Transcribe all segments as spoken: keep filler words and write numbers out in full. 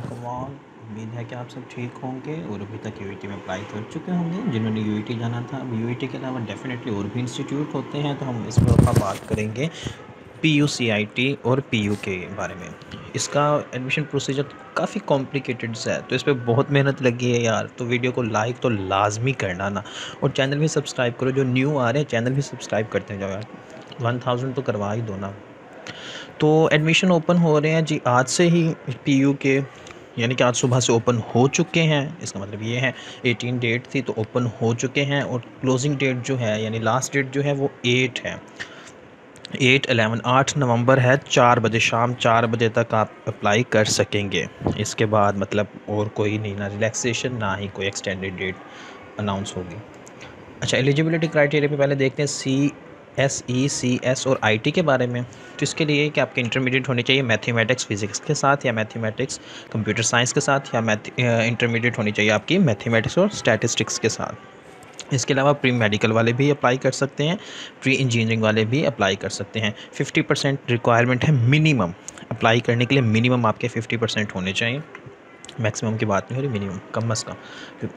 कमान, उम्मीद है कि आप सब ठीक होंगे और अभी तक यूईटी में अप्लाई कर चुके होंगे जिन्होंने यूईटी जाना था। अब यूईटी के अलावा डेफिनेटली और भी इंस्टीट्यूट होते हैं, तो हम इस पर बात करेंगे P U C I T और पी यू के बारे में। इसका एडमिशन प्रोसीजर काफ़ी कॉम्प्लिकेटेड सा है, तो इस पर बहुत मेहनत लगी है यार। तो वीडियो को लाइक तो लाजमी करना ना, और चैनल भी सब्सक्राइब करो। जो न्यू आ रहे हैं चैनल भी सब्सक्राइब करते जाओ यार, वन थाउजेंड तो करवा ही दो ना। तो एडमिशन ओपन हो रहे हैं जी आज से ही, पी यू के यानी कि आज सुबह से ओपन हो चुके हैं। इसका मतलब ये है अठारह डेट थी तो ओपन हो चुके हैं, और क्लोजिंग डेट जो है यानी लास्ट डेट जो है वो आठ है, एट एलेवन आठ नवंबर है। चार बजे शाम चार बजे तक आप अप्लाई कर सकेंगे। इसके बाद मतलब और कोई नहीं, ना रिलैक्सेशन ना ही कोई एक्सटेंडेड डेट अनाउंस होगी। अच्छा, एलिजिबिलिटी क्राइटेरिया पे पहले देखते हैं C S E C S और आई टी के बारे में। तो इसके लिए कि आपके इंटरमीडिएट होने चाहिए मैथमेटिक्स फिज़िक्स के साथ, या मैथमेटिक्स कंप्यूटर साइंस के साथ, या मैथ इंटरमीडिएट होनी चाहिए आपकी मैथमेटिक्स और स्टैटिस्टिक्स के साथ। इसके अलावा प्री मेडिकल वाले भी अप्लाई कर सकते हैं, प्री इंजीनियरिंग वाले भी अप्लाई कर सकते हैं। फिफ्टी परसेंट रिक्वायरमेंट है मिनिमम, अप्लाई करने के लिए मिनिमम आपके फिफ्टी परसेंट होने चाहिए। मैक्सिमम की बात नहीं हो रही, मिनिमम कम अज़ कम।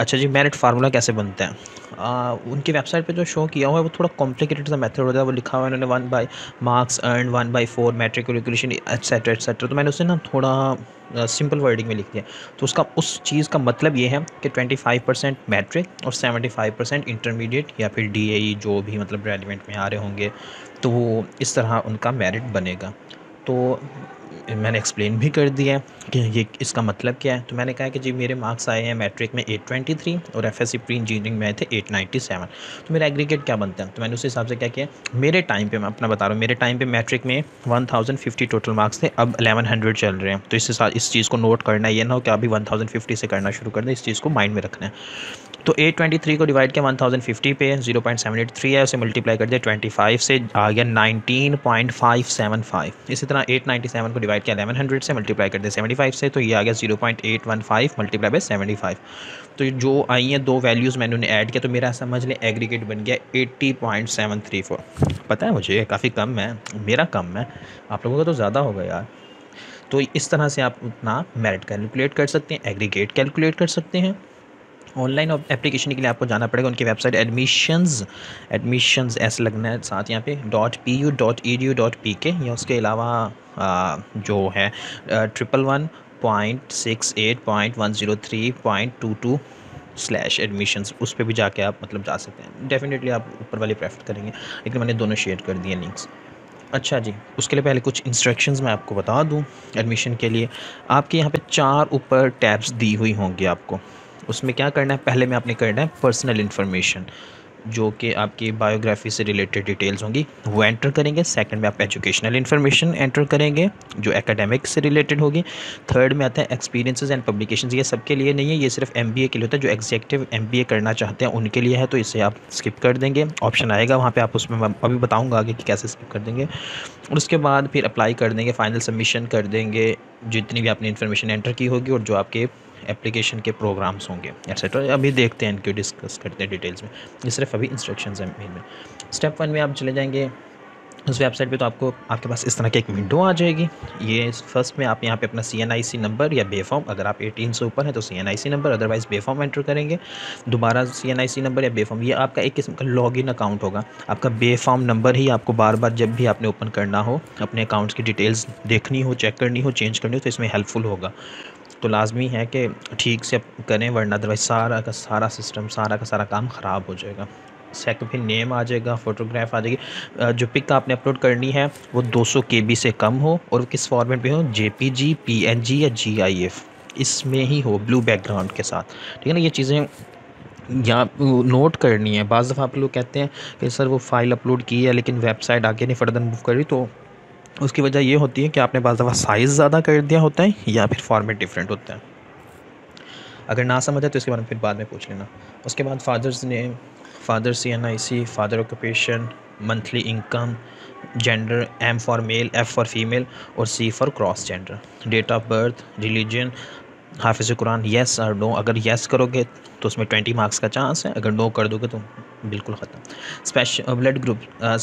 अच्छा जी, मेरिट फार्मूला कैसे बनता है? आ, उनकी वेबसाइट पे जो शो किया हुआ है वो थोड़ा कॉम्प्लिकेटेड सा मेथड होता है। वो लिखा हुआ है उन्होंने one by marks earn, one by four matriculation etcetera etcetera. तो मैंने उसे ना थोड़ा सिंपल वर्डिंग में लिख दिया। तो उसका उस चीज़ का मतलब ये है कि ट्वेंटी फाइव परसेंट मैट्रिक और सेवेंटी फाइव परसेंट इंटरमीडिएट या फिर डी ए ई, जो भी मतलब रेलिवेंट में आ रहे होंगे, तो वो इस तरह उनका मेरिट बनेगा। तो मैंने एक्सप्लेन भी कर दिया है कि ये इसका मतलब क्या है। तो मैंने कहा कि जी मेरे मार्क्स आए हैं मैट्रिक में एट ट्वेंटी थ्री और एफएससी प्री इंजीनियरिंग में आए थे एट नाइन्टी सेवन, तो मेरा एग्रीगेट क्या बनता है? तो मैंने उस हिसाब से क्या किया, मेरे टाइम पे, मैं अपना बता रहा हूँ, मेरे टाइम पे मैट्रिक में one thousand fifty total marks थे, अब इलेवन हंड्रेड चल रहे हैं। तो इससे साथ इस चीज़ को नोट करना है, ये ना हो कि अभी वन थाउजेंड फिफ्टी से करना शुरू कर दें, इस चीज़ को माइंड में रखना है। तो एट ट्वेंटी थ्री को डिवाइड किया वन थाउजेंड फिफ्टी पे, zero point seven eight three है, उसे मल्टीप्लाई कर दिया ट्वेंटी फाइव से, आ गया nineteen point five seven five. इसी तरह एट नाइन्टी सेवन को डिवाइड किया इलेवन हंड्रेड से, मल्टीप्लाई कर दिया सेवेंटी फाइव से, तो ये आ गया zero point eight one five multiply by seventy five. तो जो आई हैं दो वैल्यूज़ मैंने उन्हें ऐड किया, तो मेरा समझ लें एग्रीगेट बन गया eighty point seven three four. पता है मुझे काफ़ी कम है, मेरा कम है, आप लोगों का तो ज़्यादा होगा यार। तो इस तरह से आप अपना मेरिट कैलकुलेट कर सकते हैं, एग्रीगेट कैलकुलेट कर सकते हैं। ऑनलाइन एप्लीकेशन के लिए आपको जाना पड़ेगा उनकी वेबसाइट एडमिशंस एडमिशंस ऐसे लगना है साथ यहाँ पे dot P U dot E D U dot P K, या उसके अलावा आ, जो है triple one point six eight point one zero three point two two slash admissions, उस पर भी जाके आप मतलब जा सकते हैं। डेफिनेटली आप ऊपर वाले प्रेफर करेंगे, लेकिन मैंने दोनों शेयर कर दिए लिंक्स। अच्छा जी, उसके लिए पहले कुछ इंस्ट्रक्शंस मैं आपको बता दूँ। एडमिशन के लिए आपके यहाँ पर चार ऊपर टैब्स दी हुई होंगी आपको, उसमें क्या करना है? पहले में आपने करना है पर्सनल इन्फॉर्मेशन, जो कि आपकी बायोग्राफी से रिलेटेड डिटेल्स होंगी, वो एंटर करेंगे। सेकंड में आप एजुकेशनल इन्फॉर्मेशन एंटर करेंगे, जो एकेडमिक से रिलेटेड होगी। थर्ड में आता है एक्सपीरियंसेस एंड पब्लिकेशंस, ये सबके लिए नहीं है, ये सिर्फ एमबीए के लिए होता है। जो एग्जीक्यूटिव एमबीए करना चाहते हैं उनके लिए है, तो इसे आप स्किप कर देंगे, ऑप्शन आएगा वहाँ पर, आप उसमें अभी बताऊँगा आगे कि कैसे स्किप कर देंगे। और उसके बाद फिर अप्लाई कर देंगे, फाइनल सबमिशन कर देंगे, जितनी भी आपने इन्फॉर्मेशन एंटर की होगी और जो आपके एप्लीकेशन के प्रोग्राम्स होंगे एटसेट्रा। अभी देखते हैं, इनके डिस्कस करते हैं डिटेल्स में, ये सिर्फ अभी इंस्ट्रक्शंस हैं मेन में। स्टेप वन में आप चले जाएंगे उस वेबसाइट पे, तो आपको आपके पास इस तरह की एक विंडो आ जाएगी। ये फर्स्ट में आप यहाँ पे अपना सी एन आई सी नंबर या बे फॉर्म, अगर आप एटीन से ऊपर है तो C N I C number, otherwise B form enter करेंगे। दोबारा सी एन आई सी नंबर या बे फॉर्म, ये आपका एक किस्म का लॉगिन अकाउंट होगा। आपका बे फॉर्म नंबर ही आपको बार बार जब भी आपने ओपन करना हो, अपने अकाउंट्स की डिटेल्स देखनी हो, चेक करनी हो, चेंज करनी हो, तो इसमें हेल्पफुल होगा। तो लाजमी है कि ठीक से करें, वरना अदरवाइज सारा का सारा सिस्टम सारा का सारा काम ख़राब हो जाएगा। सेकंड फिर नेम आ जाएगा, फोटोग्राफ आ जाएगी, जो पिक आपने अपलोड करनी है वो टू हंड्रेड के बी से कम हो, और किस फॉर्मेट में हो, जेपीजी, पीएनजी या जीआईएफ, इसमें ही हो, ब्लू बैकग्राउंड के साथ, ठीक है ना। ये चीज़ें यहाँ नोट करनी है। बाज़ दफ़ा आप लोग कहते हैं कि सर वो फ़ाइल अपलोड की है लेकिन वेबसाइट आगे नहीं फर्दर मूव करी, तो उसकी वजह ये होती है कि आपने बाज़ दफ़ा साइज़ ज़्यादा कर दिया होता है या फिर फॉर्मेट डिफरेंट होता है। अगर ना समझे तो इसके बारे में फिर बाद में पूछ लेना। उसके बाद father's name, father C N I C, father occupation, monthly income, gender, M for male, F for female और C for cross gender, date of birth, religion, हाफिज़ कुरान, येस और नो। अगर येस करोगे तो उसमें ट्वेंटी मार्क्स का chance है, अगर नो कर दोगे तो बिल्कुल ख़त्म। Special blood group,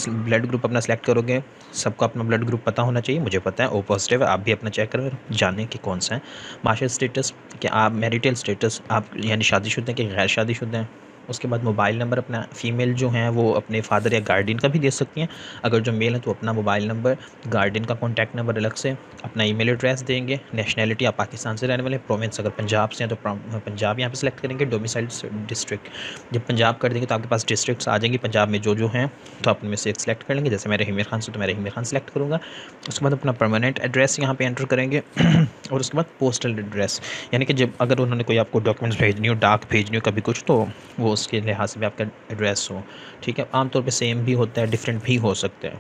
blood group अपना सेलेक्ट करोगे, सबको अपना ब्लड ग्रुप पता होना चाहिए, मुझे पता है ओ पॉजिटिव है, आप भी अपना चेक करो जाने कि कौन सा है। मार्शल स्टेटस कि आप मैरिटल स्टेटस, आप यानी शादीशुदा हैं कि गैर शादीशुदा हैं। उसके बाद मोबाइल नंबर, अपना फ़ीमेल जो हैं वो अपने फादर या गार्डियन का भी दे सकती हैं, अगर जो मेल है तो अपना मोबाइल नंबर, गार्डियन का कॉन्टैक्ट नंबर अलग से, अपना ईमेल एड्रेस देंगे। नेशनैलिटी, आप पाकिस्तान से रहने वाले, प्रोविंस अगर पंजाब से हैं तो पंजाब यहाँ पे सेलेक्ट करेंगे। डोमिसाइल डिस्ट्रिक्ट, जब पंजाब कर देंगे तो आपके पास डिस्ट्रिक्ट्स आ जाएंगे पंजाब में जो जो हैं, तो आप उनमें से एक सेलेक्ट कर लेंगे। जैसे मैं रहीमर खान से तो मैं रहीमर खान सेलेक्ट करूँगा। उसके बाद अपना परमानेंट एड्रेस यहाँ पर एंटर करेंगे और उसके बाद पोस्टल एड्रेस, यानी कि जब अगर उन्होंने कोई आपको डॉक्यूमेंट्स भेजनी हो, डाक भेजनी हो, कभी कुछ, तो वो उसके लिहाज से भी आपका एड्रेस हो। ठीक है, आमतौर पे सेम भी होता है, डिफरेंट भी हो सकता है।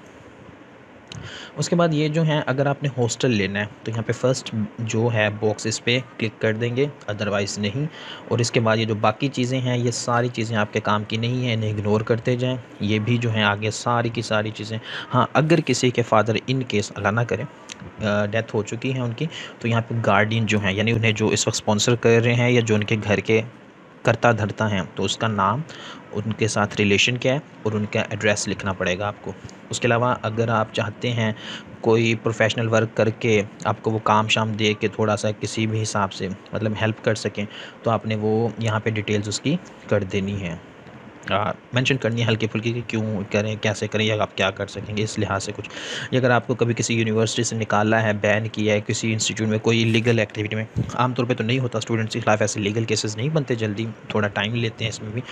उसके बाद ये जो है, अगर आपने हॉस्टल लेना है तो यहाँ पे फर्स्ट जो है बॉक्स, इस पर क्लिक कर देंगे, अदरवाइज़ नहीं। और इसके बाद ये जो बाकी चीज़ें हैं, ये सारी चीज़ें आपके काम की नहीं हैं, इन्हें इग्नोर करते जाएं। ये भी जो है आगे सारी की सारी चीज़ें, हाँ अगर किसी के फादर इन केस अल्लाह ना करें डेथ हो चुकी है उनकी, तो यहाँ पर गार्डियन जो हैं, यानी उन्हें जो इस वक्त स्पॉन्सर कर रहे हैं या जो उनके घर के करता धरता हैं, तो उसका नाम, उनके साथ रिलेशन क्या है और उनका एड्रेस लिखना पड़ेगा आपको। उसके अलावा अगर आप चाहते हैं कोई प्रोफेशनल वर्क करके आपको वो काम शाम दे के थोड़ा सा किसी भी हिसाब से मतलब हेल्प कर सकें, तो आपने वो यहाँ पे डिटेल्स उसकी कर देनी है, मेंशन करनी है हल्की फुल्की कि क्यों करें, कैसे करें या आप क्या कर सकेंगे, इस लिहाज से कुछ। अगर आपको कभी किसी यूनिवर्सिटी से निकाला है, बैन किया है किसी इंस्टीट्यूट में, कोई लीगल एक्टिविटी में, आमतौर पे तो नहीं होता, स्टूडेंट्स के खिलाफ ऐसे लीगल केसेस नहीं बनते जल्दी, थोड़ा टाइम लेते हैं इसमें भी,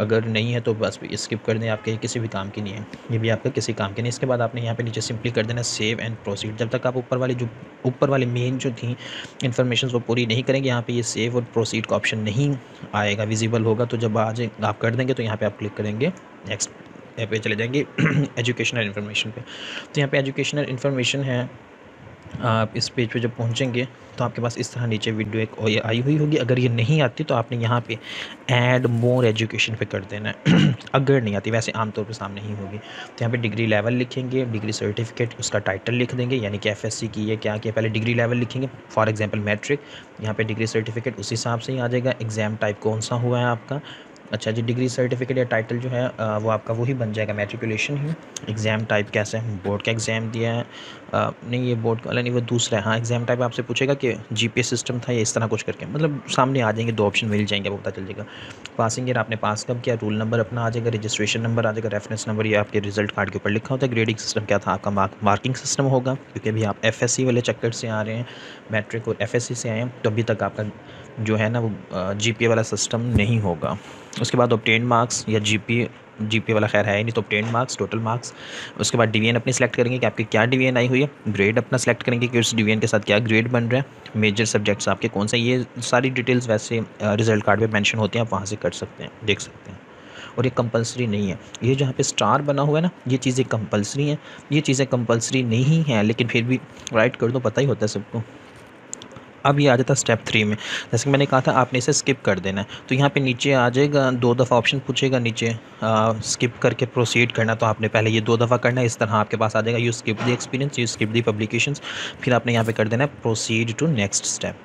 अगर नहीं है तो बस स्किप कर दें, आपके किसी भी काम की नहीं है, ये भी आपका किसी काम की नहीं। इसके बाद आपने यहाँ पर नीचे सिंपली कर देना सेव एंड प्रोसीड। जब तक आप ऊपर वाली जो ऊपर वाले मेन जो थी इन्फॉर्मेशन वो पूरी नहीं करेंगे, यहाँ पर ये सेव और प्रोसीड का ऑप्शन नहीं आएगा, विजिबल होगा, तो जब आज आप कर देंगे तो यहाँ पे आप क्लिक करेंगे, नेक्स्ट पे चले जाएंगे एजुकेशनल इन्फॉर्मेशन पे। तो यहाँ पे एजुकेशनल इन्फॉर्मेशन है, आप इस पेज पे जब पहुँचेंगे तो आपके पास इस तरह नीचे वीडियो एक आई हुई होगी, अगर ये नहीं आती तो आपने यहाँ पे ऐड मोर एजुकेशन पे कर देना है अगर नहीं आती, वैसे आमतौर पे सामने ही होगी। तो यहाँ पे डिग्री लेवल लिखेंगे, डिग्री सर्टिफिकेट उसका टाइटल लिख देंगे, यानी कि एफएससी की है क्या किया, पहले डिग्री लेवल लिखेंगे, फॉर एग्जाम्पल मैट्रिक, यहाँ पर डिग्री सर्टिफिकेट उसी हिसाब से ही आ जाएगा, एग्ज़ाम टाइप कौन सा हुआ है आपका। अच्छा जी, डिग्री सर्टिफिकेट या टाइटल जो है वो आपका वही बन जाएगा, मैट्रिकुलेशन ही। एग्ज़ाम टाइप कैसे है, बोर्ड का एग्ज़ाम दिया है, आ, नहीं ये बोर्ड का नहीं, वो दूसरा है। हाँ, एग्ज़ाम टाइप आपसे पूछेगा कि जीपीए सिस्टम था या इस तरह कुछ करके, मतलब सामने आ जाएंगे, दो ऑप्शन मिल जाएंगे, आपको पता चल जाएगा। पासिंग ईयर, आपने पास कब किया, रोल नंबर अपना आ जाएगा, रजिस्ट्रेशन नंबर आ जाएगा, रेफरेंस नंबर ये आपके रिजल्ट कार्ड के ऊपर लिखा होता है। ग्रेडिंग सिस्टम क्या था आपका, मार्क मार्किंग सिस्टम होगा, क्योंकि अभी आप एफएससी वाले चक्कर से आ रहे हैं, मैट्रिक और एफएससी से आए हैं, तो अभी तक आपका जो है ना वो जीपीए वाला सिस्टम नहीं होगा। उसके बाद ऑब्टेन मार्क्स या जीपीए, जीपीए वाला खैर है ही नहीं, तो ऑब्टेन मार्क्स, टोटल मार्क्स। उसके बाद डिवीजन अपनी सेलेक्ट करेंगे कि आपकी क्या डिवीजन आई हुई है, ग्रेड अपना सेलेक्ट करेंगे कि उस डिवीजन के साथ क्या ग्रेड बन रहा है, मेजर सब्जेक्ट्स आपके कौन से, ये सारी डिटेल्स वैसे रिजल्ट कार्ड में मेंशन होते हैं, आप वहाँ से कर सकते हैं, देख सकते हैं। और ये कंपलसरी नहीं है, ये जहाँ पे स्टार बना हुआ है ना, ये चीज़ें कंपलसरी हैं, ये चीज़ें कंपलसरी नहीं हैं, लेकिन फिर भी राइट कर दो, पता ही होता है सबको। अब ये आ जाता है स्टेप थ्री में, जैसे कि मैंने कहा था आपने इसे स्किप कर देना है, तो यहाँ पे नीचे आ जाएगा, दो दफ़ा ऑप्शन पूछेगा नीचे, आ, स्किप करके प्रोसीड करना, तो आपने पहले ये दो दफ़ा करना है, इस तरह आपके पास आ जाएगा you skip the experience, you skip the publications, फिर आपने यहाँ पे कर देना है proceed to next step.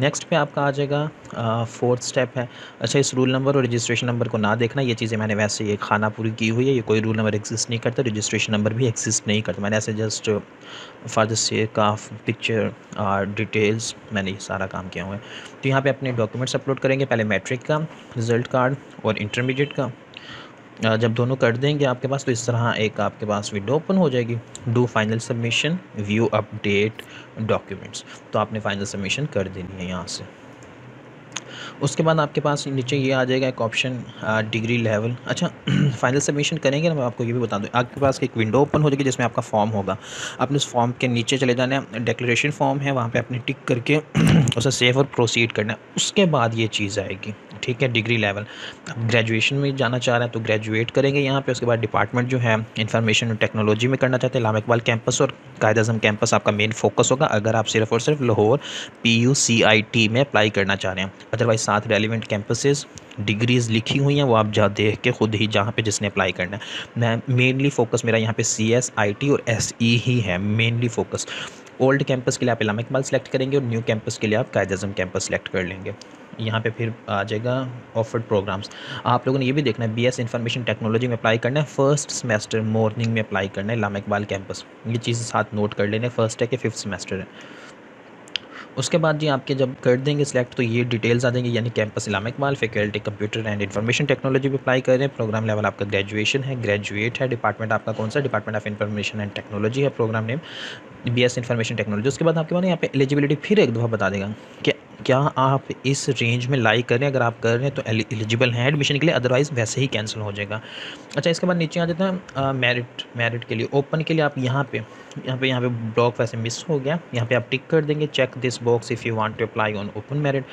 Next पे आपका आ जाएगा फोर्थ स्टेप है। अच्छा, इस रूल नंबर और रजिस्ट्रेशन नंबर को ना देखना, ये चीज़ें मैंने वैसे ये खाना पूरी की हुई है, ये कोई रूल नंबर एग्जिस्ट नहीं करता, रजिस्ट्रेशन नंबर भी एग्जिस्ट नहीं करता, मैंने ऐसे just for the sake of picture और डिटेल्स मैंने ये सारा काम किया हुआ है। तो यहाँ पे अपने डॉक्यूमेंट्स अपलोड करेंगे, पहले मैट्रिक का रिजल्ट कार्ड और इंटरमीडिएट का, जब दोनों कर देंगे आपके पास, तो इस तरह एक आपके पास विंडो ओपन हो जाएगी, do final submission, view update documents, तो आपने फाइनल सबमिशन कर देनी है यहाँ से। उसके बाद आपके पास नीचे ये आ जाएगा एक ऑप्शन डिग्री लेवल। अच्छा, फाइनल सबमिशन करेंगे ना, मैं आपको ये भी बता दूँ, आपके पास एक विंडो ओपन हो जाएगी जिसमें आपका फॉर्म होगा, आपने उस फॉर्म के नीचे चले जाना है, डिक्लेरेशन फॉर्म है, वहाँ पे आपने टिक करके उसे सेव और प्रोसीड करना है, उसके बाद ये चीज़ आएगी। ठीक है, डिग्री लेवल, अब ग्रेजुएशन में जाना चाह रहे हैं तो ग्रेजुएट करेंगे यहाँ पे। उसके बाद डिपार्टमेंट जो है इंफॉर्मेशन और टेक्नोलॉजी में करना चाहते हैं, इलाम इकबाल कैंपस और कायद आज़म कैंपस आपका मेन फोकस होगा, अगर आप सिर्फ और सिर्फ Lahore P U C I T में अप्लाई करना चाह रहे हैं। अदरवाइज साथ रेलिवेंट कैंपसेस, डिग्रीज़ लिखी हुई हैं, वो आप जा देख के ख़ुद ही जहाँ पे जिसने अप्लाई करना है। मैं मेनली फ़ोकस मेरा यहाँ पे सी एस आई टी और एस ई ही है मेनली फ़ोकस। ओल्ड कैंपस के लिए आप इलाम इकबाल सेलेक्ट करेंगे और न्यू कैंपस के लिए आप कायद आज़म कैंपस सेलेक्ट कर लेंगे। यहाँ पे फिर आ जाएगा ऑफर्ड प्रोग्राम्स। आप लोगों ने ये भी देखना है बीएस इंफॉर्मेशन टेक्नोलॉजी में अप्लाई करना है, फर्स्ट सेमेस्टर मॉर्निंग में अप्लाई करना है इलामा इकबाल कैंपस। ये चीज़ें साथ नोट कर लेना, फर्स्ट है कि फिफ्थ सेमेस्टर है। उसके बाद जी आपके जब कर देंगे सिलेक्ट तो ये डिटेल्स आ जाएंगे, यानी campus Allama Iqbal, faculty computer and information technology पे अप्लाई कर रहे हैं। प्रोग्राम लेवल आपका ग्रेजुएशन है, ग्रेजुएट है। डिपार्टमेंट आपका कौन सा, department of information and technology है। Program name B S information technology. उसके बाद आपके बाद यहाँ पे एलिजिबिलिटी फिर एक दफ़ा बता देगा कि क्या आप इस रेंज में लाई कर रहे हैं, अगर आप कर रहे हैं तो एलिजिबल हैं एडमिशन के लिए, अदरवाइज़ वैसे ही कैंसिल हो जाएगा। अच्छा, इसके बाद नीचे आ जाता है मेरिट। मेरिट के लिए ओपन के लिए आप यहाँ पे यहाँ पे यहाँ पे ब्लॉक वैसे मिस हो गया, यहाँ पे आप टिक कर देंगे check this box if you want to apply on open merit.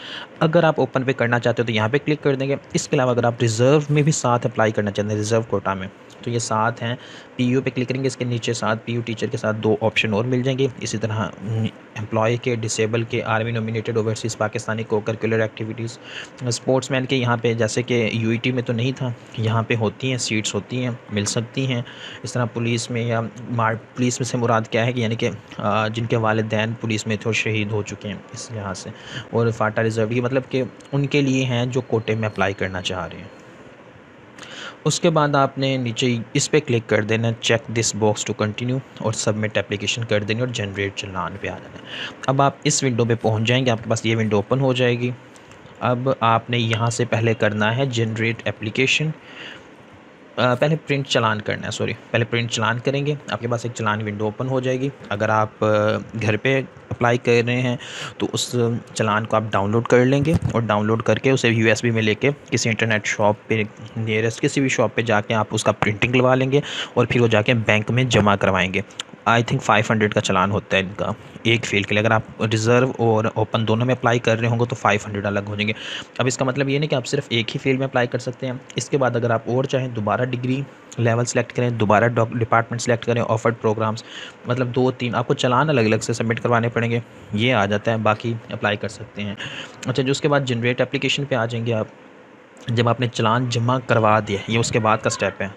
अगर आप ओपन पे करना चाहते हो तो यहाँ पे क्लिक कर देंगे। इसके अलावा अगर आप रिज़र्व में भी साथ अप्लाई करना चाहते हैं, रिज़र्व कोटा में, तो ये साथ हैं। पी यू पे क्लिक करेंगे, इसके नीचे साथ पी यू टीचर के साथ दो ऑप्शन और मिल जाएंगे। इसी तरह एम्प्लॉय के, डिसेबल के, आर्मी नॉमिनेटेड ओवरसीज़ पाकिस्तानी को करिकुलर एक्टिविटीज़, स्पोर्ट्समैन के, यहाँ पे जैसे कि यूईटी में तो नहीं था, यहाँ पे होती हैं सीट्स, होती हैं, मिल सकती हैं। इस तरह पुलिस में या मार पुलिस में से मुराद क्या है कि यानी कि जिनके वालिदैन पुलिस में थे और शहीद हो चुके हैं, इस लिहाज से। और फाटा रिजर्व ये मतलब कि उनके लिए हैं जो कोटे में अप्लाई करना चाह रहे हैं। उसके बाद आपने नीचे इस पर क्लिक कर देना, check this box to continue, और सबमिट एप्लीकेशन कर देनी और जनरेट चलान पे आ जाना। अब आप इस विंडो पे पहुंच जाएंगे, आपके पास ये विंडो ओपन हो जाएगी। अब आपने यहाँ से पहले करना है जनरेट एप्लीकेशन, पहले प्रिंट चलान करना है, सॉरी पहले प्रिंट चलान करेंगे। आपके पास एक चलान विंडो ओपन हो जाएगी। अगर आप घर पे अप्लाई कर रहे हैं तो उस चलान को आप डाउनलोड कर लेंगे और डाउनलोड करके उसे यूएसबी में लेके किसी इंटरनेट शॉप पे, नियरेस्ट किसी भी शॉप पे जाके आप उसका प्रिंटिंग लगा लेंगे और फिर वो जाके बैंक में जमा करवाएंगे। आई थिंक पाँच सौ का चलान होता है इनका एक फील्ड के लिए। अगर आप रिज़र्व और ओपन दोनों में अप्लाई कर रहे होंगे तो पाँच सौ अलग हो जाएंगे। अब इसका मतलब ये नहीं कि आप सिर्फ एक ही फील्ड में अप्लाई कर सकते हैं। इसके बाद अगर आप और चाहें दोबारा डिग्री लेवल सेलेक्ट करें, दोबारा डिपार्टमेंट सेलेक्ट करें, ऑफर्ड प्रोग्राम्स, मतलब दो तीन आपको चलान अलग अलग से सबमिट करवाने पड़ेंगे। ये आ जाता है, बाकी अप्लाई कर सकते हैं। अच्छा, जो उसके बाद जनरेट एप्लीकेशन पर आ जाएंगे आप। जब आपने चलान जमा करवा दिया, ये उसके बाद का स्टेप है,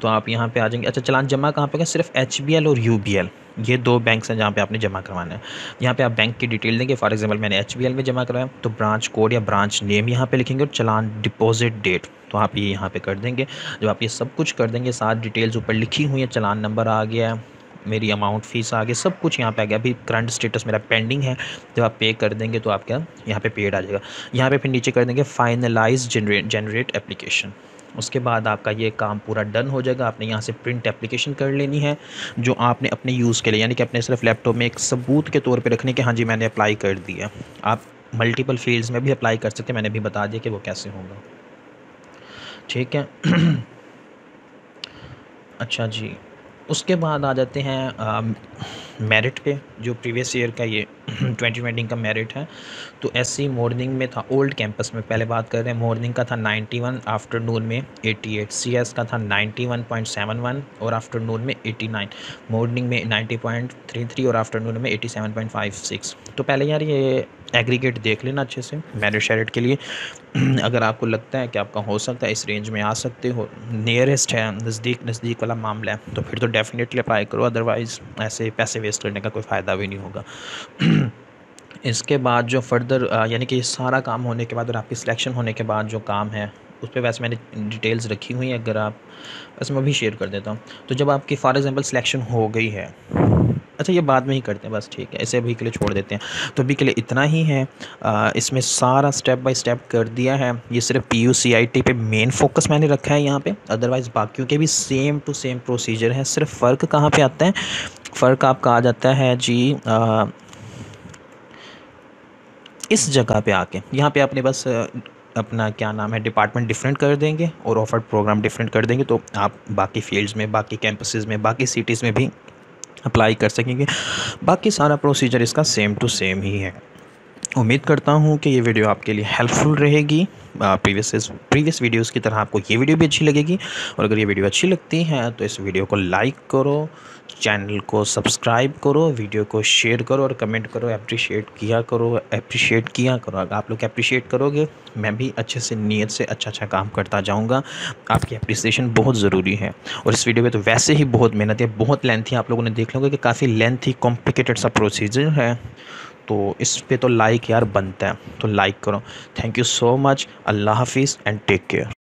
तो आप यहाँ पे आ जाएंगे। अच्छा, चलान जमा कहाँ पे का, सिर्फ एच बी एल और यू बी एल, ये दो बैंक्स हैं जहाँ पे आपने जमा करवाना है। यहाँ पे आप बैंक की डिटेल देंगे। फॉर एग्जांपल मैंने एच बी एल में जमा करवाया तो ब्रांच कोड या ब्रांच नेम यहाँ पे लिखेंगे और चलान डिपॉजिट डेट, तो आप ये यहाँ पे कर देंगे। जब आप ये सब कुछ कर देंगे, साथ डिटेल्स ऊपर लिखी हुई है, चलान नंबर आ गया है, मेरी अमाउंट फीस आ गई, सब कुछ यहाँ पे आ गया। अभी करंट स्टेटस मेरा पेंडिंग है, जब आप पे कर देंगे तो आपका यहाँ पे पेड आ जाएगा। यहाँ पे फिर नीचे कर देंगे फाइनलाइज जनरेट जनरेट एप्लीकेशन। उसके बाद आपका ये काम पूरा डन हो जाएगा। आपने यहाँ से प्रिंट एप्लीकेशन कर लेनी है जो आपने अपने यूज़ के लिए, यानी कि अपने सिर्फ लैपटॉप में एक सबूत के तौर पे रखने के, हाँ जी मैंने अप्लाई कर दिया। आप मल्टीपल फील्ड्स में भी अप्लाई कर सकते हैं, मैंने भी बता दिया कि वो कैसे होगा, ठीक है। अच्छा जी, उसके बाद आ जाते हैं मेरिट पे, जो प्रीवियस ईयर का ये ट्वेंटी ट्वेंटी का मेरिट है। तो एससी मॉर्निंग में था, ओल्ड कैंपस में पहले बात कर रहे हैं, मॉर्निंग का था नाइन्टी वन, आफ्टरनून में एटी एट। सीएस का था ninety one point seven one और आफ्टरनून में एटी नाइन। मॉर्निंग में नाइन्टी पॉइंट थ्री थ्री और आफ्टरनून में eighty seven point five six. तो पहले यार ये एग्रीगेट देख लेना अच्छे से मेरिट शेरिट के लिए। अगर आपको लगता है कि आपका हो सकता है, इस रेंज में आ सकते हो, नियरेस्ट है, नज़दीक नज़दीक वाला मामला है, तो फिर तो डेफिनेटली अप्लाई करो, अदरवाइज़ ऐसे पैसे वेस्ट करने का कोई फ़ायदा भी नहीं होगा। इसके बाद जो फर्दर यानी कि सारा काम होने के बाद और आपकी सिलेक्शन होने के बाद जो काम है उस पर वैसे मैंने डिटेल्स रखी हुई हैं, अगर आप वैसे मैं भी शेयर कर देता हूँ। तो जब आपकी फॉर एग्ज़ाम्पल सिलेक्शन हो गई है, अच्छा ये बाद में ही करते हैं बस, ठीक है, इसे अभी के लिए छोड़ देते हैं। तो अभी के लिए इतना ही है, आ, इसमें सारा स्टेप बाय स्टेप कर दिया है। ये सिर्फ P U C I T पे मेन फोकस मैंने रखा है यहाँ पे, अदरवाइज़ बाकियों के भी सेम टू सेम प्रोसीजर है। सिर्फ फ़र्क कहाँ पे आता है, फ़र्क आपका आ जाता है जी आ, इस जगह पे आके। यहाँ पे आपने बस अपना क्या नाम है, डिपार्टमेंट डिफरेंट कर देंगे और ऑफर्ड प्रोग्राम डिफरेंट कर देंगे, तो आप बाकी फील्ड्स में, बाकी कैंपसेस में, बाकी सिटीज़ में भी अप्लाई कर सकेंगे। बाकी सारा प्रोसीजर इसका सेम टू सेम ही है। उम्मीद करता हूँ कि ये वीडियो आपके लिए हेल्पफुल रहेगी। प्रीवियस प्रीवियस वीडियोस की तरह आपको ये वीडियो भी अच्छी लगेगी, और अगर ये वीडियो अच्छी लगती है तो इस वीडियो को लाइक करो, चैनल को सब्सक्राइब करो, वीडियो को शेयर करो और कमेंट करो। अप्रिशिएट किया करो, अप्रिशिएट किया करो। अगर आप लोग अप्रिशिएट करोगे, मैं भी अच्छे से नीयत से अच्छा अच्छा काम करता जाऊँगा। आपकी अप्रिसिएशन बहुत ज़रूरी है। और इस वीडियो में तो वैसे ही बहुत मेहनत है, बहुत लेंथी, आप लोगों ने देख लोगे कि काफ़ी लेंथी कॉम्प्लिकेटेड सा प्रोसीजर है। तो इस पे तो लाइक यार बनता है, तो लाइक करो। थैंक यू सो मच, अल्लाह हाफिज़ एंड टेक केयर।